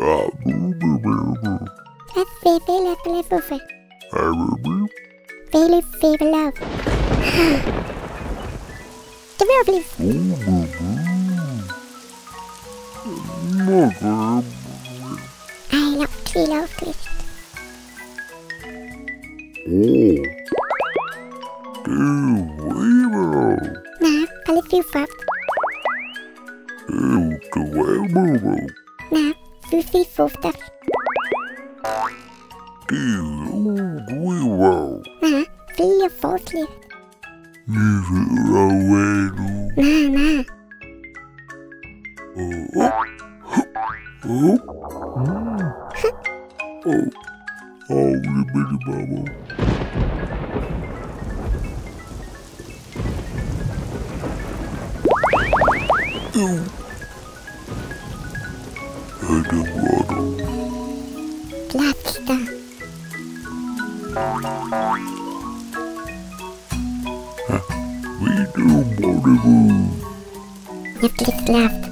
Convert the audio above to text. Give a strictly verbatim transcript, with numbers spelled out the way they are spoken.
I love tree love twist. Oh. Now, a little fast. Now, two, three, four, five. Now, three or four, three. Now, now. Oh, oh, oh, little bitty bubble. Oh, I don't want to. Plaster. We do, Bobby Boo. You click left.